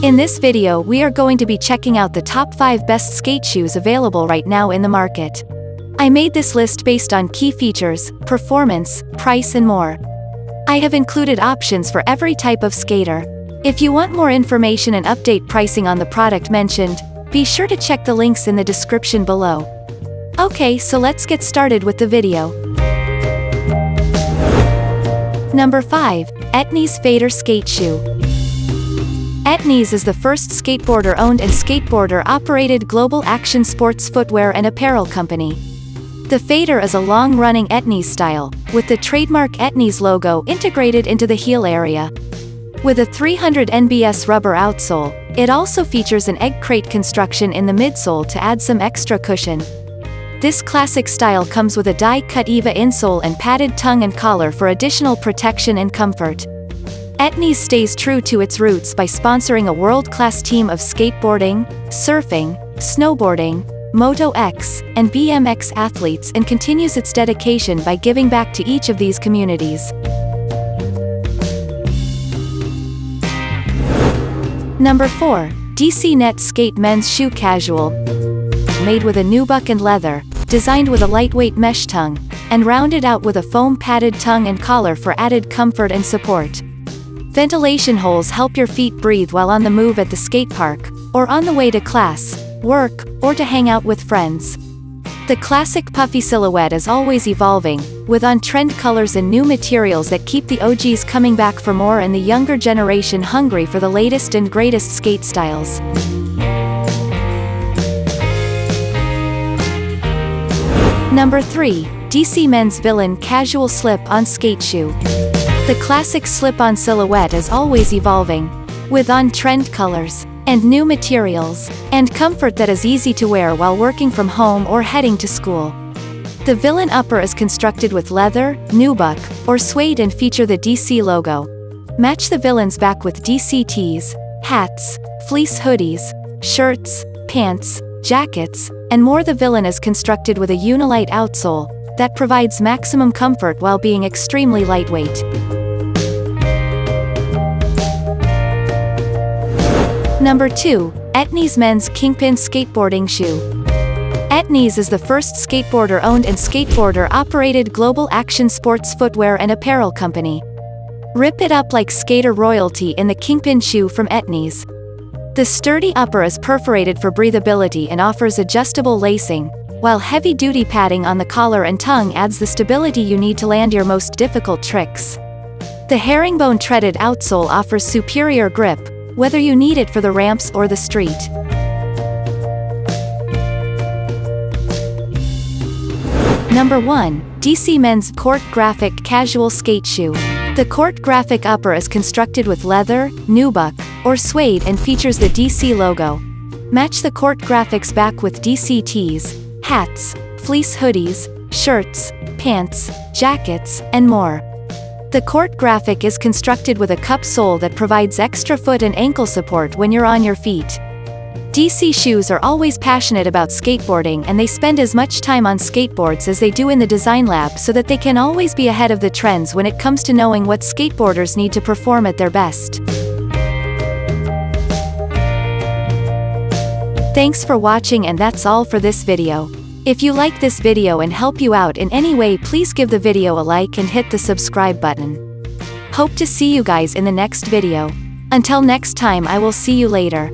In this video we are going to be checking out the top 5 best skate shoes available right now in the market. I made this list based on key features, performance, price and more. I have included options for every type of skater. If you want more information and update pricing on the product mentioned, be sure to check the links in the description below. Okay, so let's get started with the video. Number 5. Etnies Fader Skate Shoe. Etnies is the first skateboarder-owned and skateboarder-operated global action sports footwear and apparel company. The Fader is a long-running Etnies style, with the trademark Etnies logo integrated into the heel area. With a 300 NBS rubber outsole, it also features an egg crate construction in the midsole to add some extra cushion. This classic style comes with a die-cut EVA insole and padded tongue and collar for additional protection and comfort. Etnies stays true to its roots by sponsoring a world-class team of skateboarding, surfing, snowboarding, Moto X, and BMX athletes and continues its dedication by giving back to each of these communities. Number 4. DC Net Skate Men's Shoe Casual. Made with a nubuck and leather, designed with a lightweight mesh tongue, and rounded out with a foam padded tongue and collar for added comfort and support. Ventilation holes help your feet breathe while on the move at the skate park, or on the way to class, work, or to hang out with friends. The classic puffy silhouette is always evolving, with on-trend colors and new materials that keep the OGs coming back for more and the younger generation hungry for the latest and greatest skate styles. Number 3. DC Men's Villain Casual Slip-On Skate Shoe. The classic slip-on silhouette is always evolving, with on-trend colors, and new materials, and comfort that is easy to wear while working from home or heading to school. The Villain upper is constructed with leather, nubuck, or suede and feature the DC logo. Match the Villain's back with DC tees, hats, fleece hoodies, shirts, pants, jackets, and more. The Villain is constructed with a Unilite outsole that provides maximum comfort while being extremely lightweight. Number 2. Etnies Men's Kingpin Skateboarding Shoe. Etnies is the first skateboarder-owned and skateboarder-operated global action sports footwear and apparel company. Rip it up like skater royalty in the Kingpin shoe from Etnies. The sturdy upper is perforated for breathability and offers adjustable lacing, while heavy-duty padding on the collar and tongue adds the stability you need to land your most difficult tricks. The herringbone treaded outsole offers superior grip, whether you need it for the ramps or the street. Number 1. DC Men's Court Graphic Casual Skate Shoe. The Court Graphic upper is constructed with leather, nubuck, or suede and features the DC logo. Match the Court Graphic's back with DC tees, hats, fleece hoodies, shirts, pants, jackets, and more. The Court Graphic is constructed with a cup sole that provides extra foot and ankle support when you're on your feet. DC shoes are always passionate about skateboarding and they spend as much time on skateboards as they do in the design lab so that they can always be ahead of the trends when it comes to knowing what skateboarders need to perform at their best. Thanks for watching, and that's all for this video. If you like this video and help you out in any way, please give the video a like and hit the subscribe button. Hope to see you guys in the next video. Until next time, I will see you later.